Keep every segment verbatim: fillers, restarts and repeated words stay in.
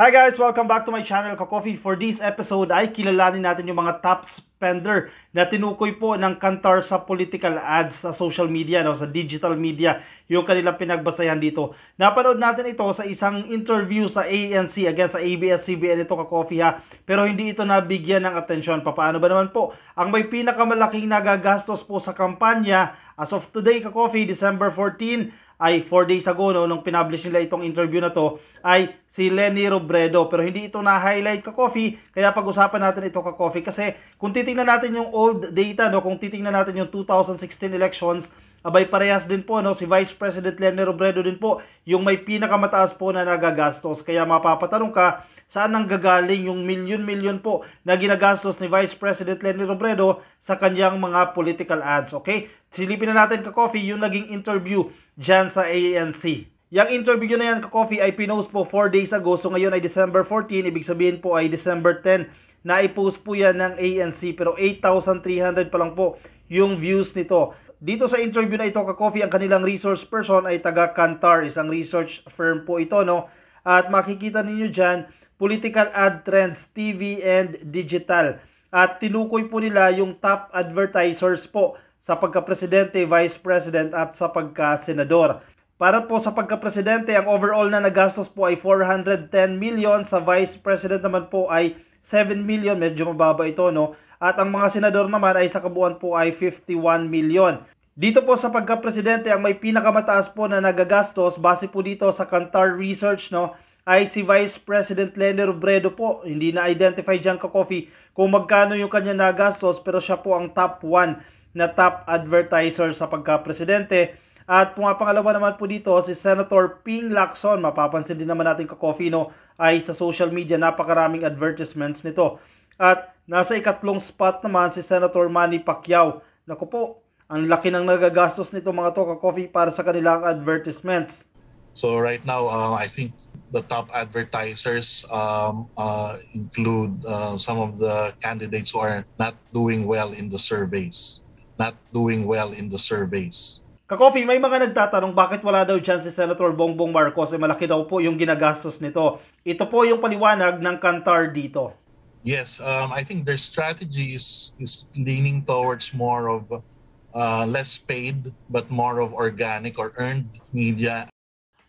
Hi guys! Welcome back to my channel, Ka Kofi. For this episode ay kilalanin natin yung mga top spender na tinukoy po ng Kantar sa political ads sa social media, no? Sa digital media, yung kanilang pinagbasayan dito. Napanood natin ito sa isang interview sa A N C, again sa A B S C B N ito, Ka Kofi, ha? Pero hindi ito nabigyan ng atensyon. Paano ba naman po? Ang may pinakamalaking nagagastos po sa kampanya, as of today, Ka Kofi, December fourteen, ay four days ago, no, nung pinablish nila itong interview na to, ay si Leni Robredo. Pero hindi ito na-highlight, Ka Kofi, kaya pag-usapan natin ito, Ka Kofi. Kasi kung titingnan natin yung old data, no, kung titingnan natin yung two thousand sixteen elections, abay parehas din po, no, si Vice President Leni Robredo din po yung may pinakamataas po na nagagastos. Kaya mapapatanong ka, saan nang gagaling yung milyon-milyon po na ginagastos ni Vice President Leni Robredo sa kanyang mga political ads, okay? Silipin na natin, Ka Kofi, yung naging interview dyan sa A N C. Yung interview na yan, Ka Kofi, ay pinost po four days ago. So ngayon ay December fourteen, ibig sabihin po ay December ten na ipost po yan ng A N C. Pero eight thousand three hundred pa lang po yung views nito. Dito sa interview na ito, Ka Kofi, ang kanilang resource person ay taga Kantar, isang research firm po ito, no? At makikita ninyo dyan, political ad trends, T V and digital. At tinukoy po nila yung top advertisers po sa pagka-presidente, vice president at sa pagka-senador. Para po sa pagka-presidente, ang overall na nagastos po ay four hundred ten million. Sa vice president naman po ay seven million. Medyo mababa ito, no? At ang mga senador naman ay sa kabuuan po ay fifty-one million. Dito po sa pagka-presidente, ang may pinakamataas po na nagagastos base po dito sa Kantar Research, no, ay si Vice President Leni Robredo po. Hindi na-identify dyan, Ka Kofi, kung magkano yung kanya nagastos, pero siya po ang top one na top advertiser sa pagka-presidente. At pumapangalawa naman po dito si Senator Ping Lacson. Mapapansin din naman natin, Ka Kofi, no, ay sa social media napakaraming advertisements nito. At nasa ikatlong spot naman si Senator Manny Pacquiao. Naku po, ang laki ng nagagastos nito mga to, Ka Kofi, para sa kanilang advertisements. So right now, um, I think the top advertisers um, uh, include uh, some of the candidates who are not doing well in the surveys. Not doing well in the surveys. Ka Kofi, may mga nagtatanong bakit wala daw dyan si Senator Bongbong Marcos. Eh, malaki daw po yung ginagastos nito. Ito po yung paliwanag ng Kantar dito. Yes, um, I think their strategy is, is leaning towards more of uh, less paid but more of organic or earned media.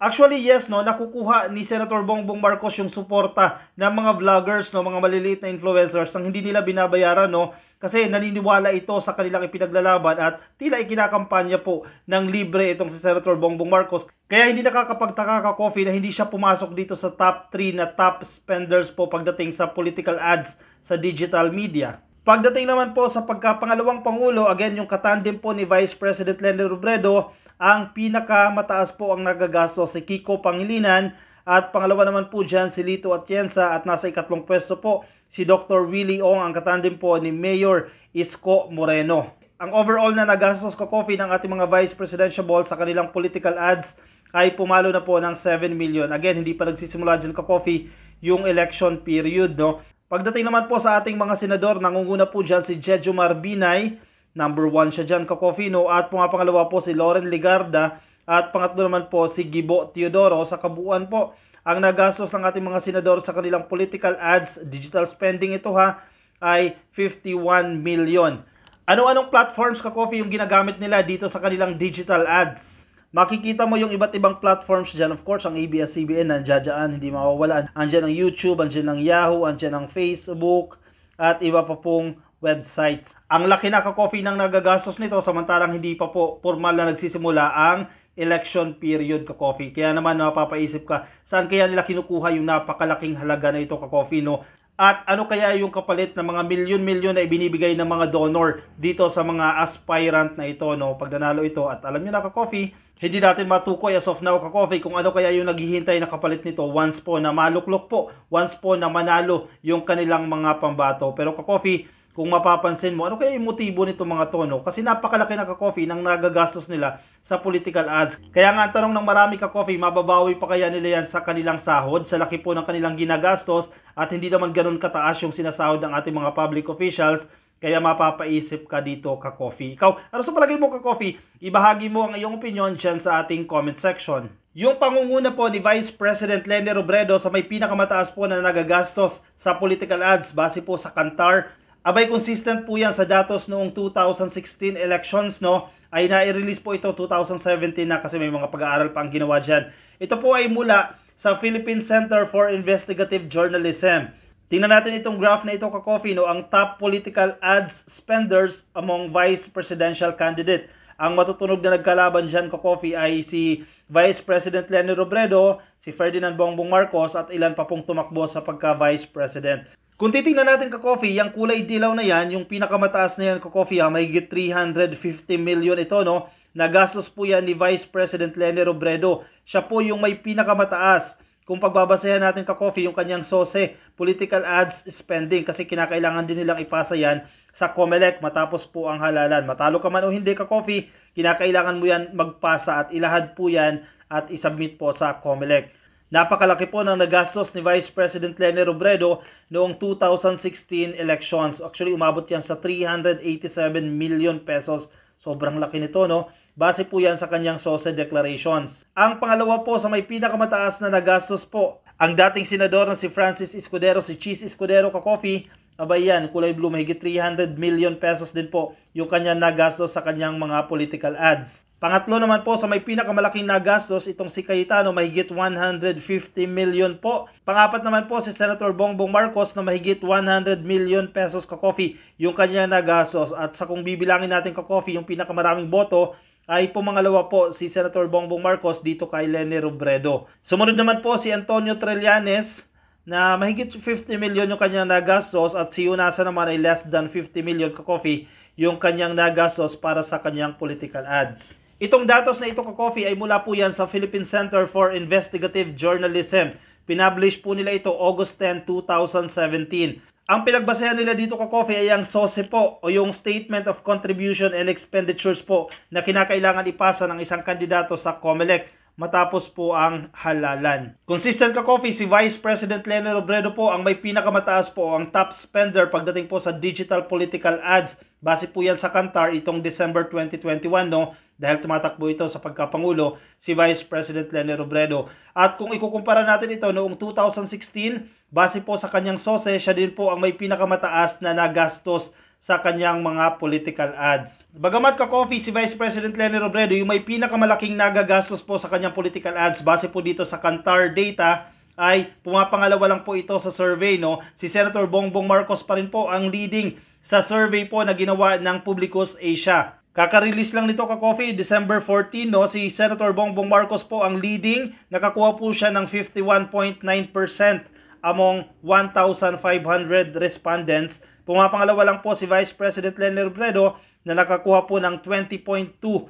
Actually, yes, no, nakukuha ni Senator Bongbong Marcos yung suporta ng mga vloggers, no, mga maliliit na influencers nang hindi nila binabayaran, no, kasi naniniwala ito sa kanilang ipinaglalaban at tila ikinakampanya po ng libre itong si Senator Bongbong Marcos. Kaya hindi nakakapagtaka, Ka Kofi, na hindi siya pumasok dito sa top three na top spenders po pagdating sa political ads sa digital media. Pagdating naman po sa pagkapangalawang pangulo, again, yung katandem po ni Vice President Leni Robredo, ang pinakamataas po ang nagagastos si Kiko Pangilinan at pangalawa naman po dyan si Lito Atienza at nasa ikatlong pwesto po si Doctor Willy Ong, ang katandem po ni Mayor Isko Moreno. Ang overall na nagastos, Ka Kofi, ng ating mga vice presidential balls sa kanilang political ads ay pumalo na po ng seven million. Again, hindi pa nagsisimula dyan, Ka Kofi, yung election period, no? Pagdating naman po sa ating mga senador, nangunguna po dyan si Jejomar Binay. Number one siya dyan, Ka Kofi, no? At pangapangalawa po si Loren Legarda at pangatlo naman po si Gibo Teodoro. Sa kabuuan po, ang nagastos ng ating mga senador sa kanilang political ads, digital spending ito, ha, ay fifty-one million. Ano-anong platforms, Ka Kofi, yung ginagamit nila dito sa kanilang digital ads? Makikita mo yung iba't ibang platforms dyan. Of course, ang A B S C B N, nandiyan, hindi mawawala. Andiyan ang YouTube, andiyan ang Yahoo, andiyan ang Facebook, at iba pa pong websites. Ang laki na, Ka Kofi, ng nagagastos nito samantalang hindi pa po formal na nagsisimula ang election period, Ka Kofi. Kaya naman mapapaisip ka, saan kaya nila kinukuha yung napakalaking halaga na ito, Ka Kofi, no? At ano kaya yung kapalit ng mga milyon-milyon na ibinibigay ng mga donor dito sa mga aspirant na ito, no, pag nanalo ito? At alam nyo na, Ka Kofi, hindi natin matukoy as of now, Ka Kofi, kung ano kaya yung naghihintay na kapalit nito once po na maluklok po, once po na manalo yung kanilang mga pambato. Pero, Ka Kofi, kung mapapansin mo, ano kaya yung motibo nito mga tono? Kasi napakalaki na, Ka Kofi, ng nagagastos nila sa political ads. Kaya nga ang tanong ng marami, Ka Kofi, mababawi pa kaya nila yan sa kanilang sahod, sa laki po ng kanilang ginagastos? At hindi naman ganun kataas yung sinasahod ng ating mga public officials. Kaya mapapaisip ka dito, Ka Kofi. Ikaw, ano sa palagay mo, Ka Kofi? Ibahagi mo ang iyong opinion dyan sa ating comment section. Yung pangunguna po ni Vice President Leni Robredo sa may pinakamataas po na nagagastos sa political ads base po sa Kantar. Abay, consistent po yan sa datos noong two thousand sixteen elections, no? Ay na-release po ito two thousand seventeen na kasi may mga pag-aaral pa ang ginawa dyan. Ito po ay mula sa Philippine Center for Investigative Journalism. Tingnan natin itong graph na ito, Ka Kofi, no? Ang top political ads spenders among vice presidential candidate. Ang matutunog na nagkalaban dyan, Ka Kofi, ay si Vice President Leni Robredo, si Ferdinand Bongbong Marcos at ilan pa pong tumakbo sa pagka-Vice President. Kung titingnan natin, Ka Kofi, yung kulay dilaw na yan, yung pinakamataas na yan, Ka Kofi, ha, may three hundred fifty million ito, no? Nagastos po yan ni Vice President Leni Robredo. Siya po yung may pinakamataas. Kung pagbabasahin natin, Ka Kofi, yung kanyang SOCE, political ads spending, kasi kinakailangan din nilang ipasa yan sa COMELEC matapos po ang halalan. Matalo ka man o hindi, Ka Kofi, kinakailangan mo yan magpasa at ilahad po yan at isubmit po sa COMELEC. Napakalaki po ng nagastos ni Vice President Leni Robredo noong two thousand sixteen elections. Actually, umabot yan sa three hundred eighty-seven million pesos. Sobrang laki nito, no? Base po yan sa kanyang SOCE declarations. Ang pangalawa po sa may pinakamataas na nagastos po, ang dating senador na si Francis Escudero, si Chiz Escudero, Ka Kofi, abay yan, kulay blue, mahigit three hundred million pesos din po yung kanyang nagastos sa kanyang mga political ads. Pangatlo naman po sa may pinakamalaking nagastos, itong si Cayetano, mahigit one hundred fifty million po. Pangapat naman po si Senator Bongbong Marcos na mahigit one hundred million pesos, Ka Kofi, yung kanyang nagastos. At sa kung bibilangin natin, Ka Kofi, yung pinakamaraming boto, ay pumangalawa po si Senator Bongbong Marcos dito kay Leni Robredo. Sumunod naman po si Antonio Trillanes na mahigit fifty million yung kanyang nagastos at si Unasa naman ay less than fifty million, Ka Kofi, yung kanyang nagastos para sa kanyang political ads. Itong datos na ito, Ka Kofi, ay mula po yan sa Philippine Center for Investigative Journalism. Pinablish po nila ito August tenth, two thousand seventeen. Ang pinagbasehan nila dito, Ka Kofi, ay ang SOCE po o yung Statement of Contribution and Expenditures po na kinakailangan ipasa ng isang kandidato sa COMELEC matapos po ang halalan. Consistent, Ka Kofi, si Vice President Leni Robredo po ang may pinakamataas po, ang top spender pagdating po sa digital political ads. Base po yan sa Kantar itong December twenty twenty-one, no? Dahil tumatakbo ito sa pagkapangulo si Vice President Leni Robredo. At kung ikukumpara natin ito noong two thousand sixteen, base po sa kanyang SOCE, siya din po ang may pinakamataas na nagastos sa kanyang mga political ads. Bagamat, Ka Kofi, si Vice President Leni Robredo yung may pinakamalaking nagagastos po sa kanyang political ads base po dito sa Kantar data, ay pumapangalawa lang po ito sa survey, no? Si Senator Bongbong Marcos pa rin po ang leading sa survey po na ginawa ng Publicus Asia. Kaka-release lang nito, Ka Kofi, December fourteen, no? Si Senator Bongbong Marcos po ang leading, nakakuha po siya ng fifty-one point nine percent among one thousand five hundred respondents. Pumapangalawa lang po si Vice President Leni Robredo na nakakuha po ng twenty point two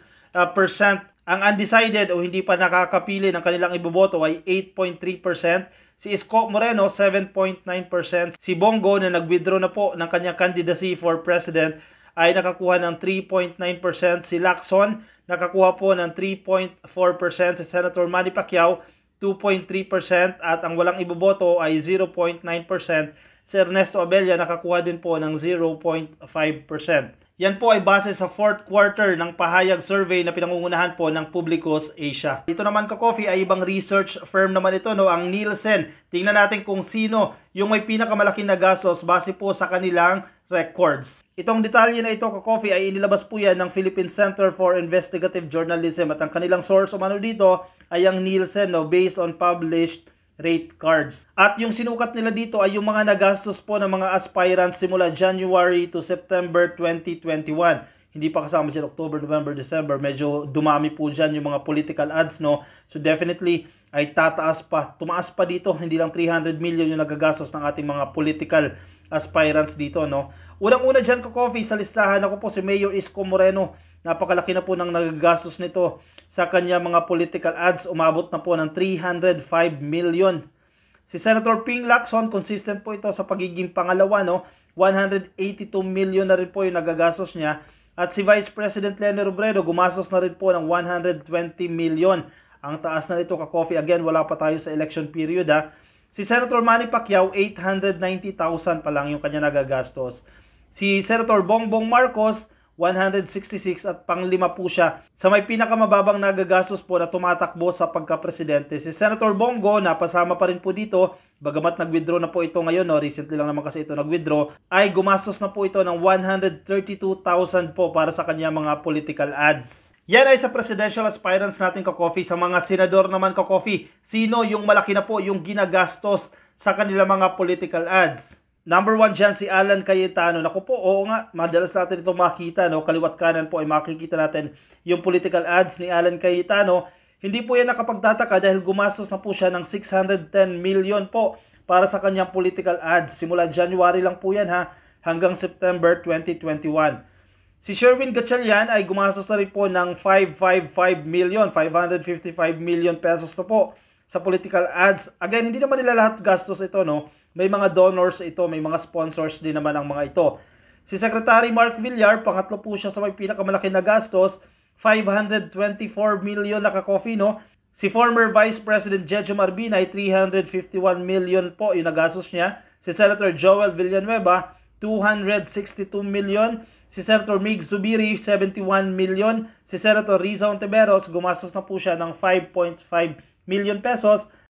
percent. Ang undecided o hindi pa nakakapili ng kanilang iboboto ay eight point three percent. Si Isko Moreno, seven point nine percent. Si Bong Go na nag-withdraw na po ng kanyang candidacy for president ay nakakuha ng three point nine percent. Si Lacson nakakuha po ng three point four percent. Si Senator Manny Pacquiao, two point three percent. At ang walang iboboto ay zero point nine percent. Si Ernesto Abella nakakuha din po ng zero point five percent. Yan po ay base sa fourth quarter ng pahayag survey na pinangungunahan po ng Publicus Asia. Ito naman, Ka Kofi, ay ibang research firm naman ito, no? Ang Nielsen. Tingnan natin kung sino yung may pinakamalaking nagastos base po sa kanilang records. Itong detalye na ito, Ka Kofi, ay inilabas po yan ng Philippine Center for Investigative Journalism at ang kanilang source umano dito ay ang Nielsen, no? Based on published rate cards. At yung sinukat nila dito ay yung mga nagastos po ng mga aspirants simula January to September twenty twenty-one. Hindi pa kasama dyan October, November, December. Medyo dumami po dyan yung mga political ads, no? So definitely ay tataas pa, tumaas pa dito. Hindi lang three hundred million yung nagagastos ng ating mga political aspirants dito, no? Unang-una dyan, Ka Kofi, sa listahan ako po si Mayor Isko Moreno. Napakalaki na po ng nagagastos nito sa kanya mga political ads. Umabot na po ng three hundred five million. Si Senator Ping Lacson, consistent po ito sa pagiging pangalawa, no? one hundred eighty-two million na rin po yung nagagastos niya. At si Vice President Leni Robredo, gumastos na rin po ng one hundred twenty million. Ang taas na nito, Ka Kofi. Again, wala pa tayo sa election period, ha? Si Senator Manny Pacquiao, eight hundred ninety thousand pa lang yung kanya nagagastos. Si Senator Bongbong Marcos, one hundred sixty-six at panglima po siya sa may pinakamababang nagagastos po na tumatakbo sa pagkapresidente. Si Senator Bong Go, napasama pa rin po dito, bagamat nag-withdraw na po ito ngayon, no, recently lang naman kasi ito nag-withdraw, ay gumastos na po ito ng one hundred thirty-two thousand po para sa kanya mga political ads. Yan ay sa presidential aspirants natin, Ka Kofi. Sa mga senador naman, Ka Kofi, sino yung malaki na po yung ginagastos sa kanila mga political ads? Number one dyan, si Alan Cayetano. Naku po, oo nga, madalas natin ito makita, no? Kaliwat kanan po ay makikita natin yung political ads ni Alan Cayetano. Hindi po yan nakapagtataka dahil gumastos na po siya ng six hundred ten million po para sa kanyang political ads. Simula January lang po yan, ha, hanggang September twenty twenty-one. Si Sherwin Gatchalian ay gumastos na rin po ng five hundred fifty-five million, five hundred fifty-five million pesos na po sa political ads. Again, hindi naman nila lahat gastos ito, no? May mga donors ito, may mga sponsors din naman ang mga ito. Si Secretary Mark Villar, pangatlo po siya sa may pinakamalaki na gastos, five hundred twenty-four million na, Ka Kofi, no? Si former Vice President Jejomar Binay, three hundred fifty-one million po yung nagastos niya. Si Senator Joel Villanueva, two hundred sixty-two million. Si Senator Migz Zubiri, seventy-one million. Si Senator Riza Ontiveros, gumastos na po siya ng five point five million pesos.